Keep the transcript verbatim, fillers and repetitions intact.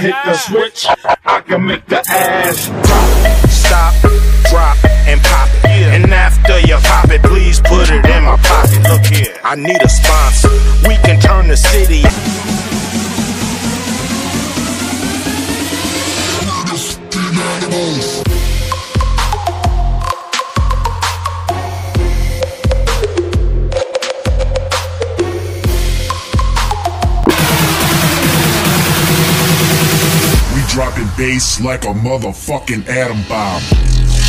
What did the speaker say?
hit the switch, I can make the ass drop. Stop, drop, and pop it. And after you pop it, please put it in my pocket. Look here, I need a sponsor. We can turn the city. Dropping bass like a motherfucking atom bomb.